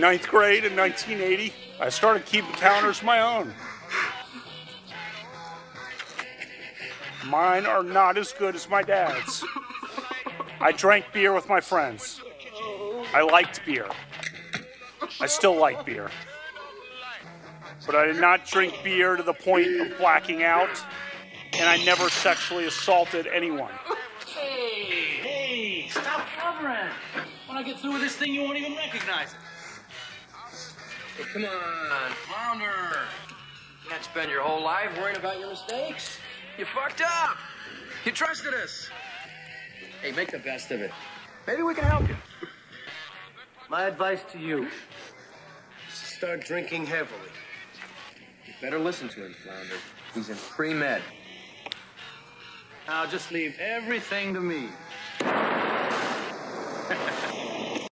ninth grade in 1980, I started keeping counters my own. Mine are not as good as my dad's. I drank beer with my friends. I liked beer. I still like beer. But I did not drink beer to the point of blacking out, and I never sexually assaulted anyone. Hey, stop covering. When I get through with this thing, you won't even recognize it. Hey, come on, Flounder. You can't spend your whole life worrying about your mistakes. You fucked up. You trusted us. Hey, make the best of it. Maybe we can help you. My advice to you is to start drinking heavily. You better listen to him, Flounder. He's in pre-med. Now just leave everything to me.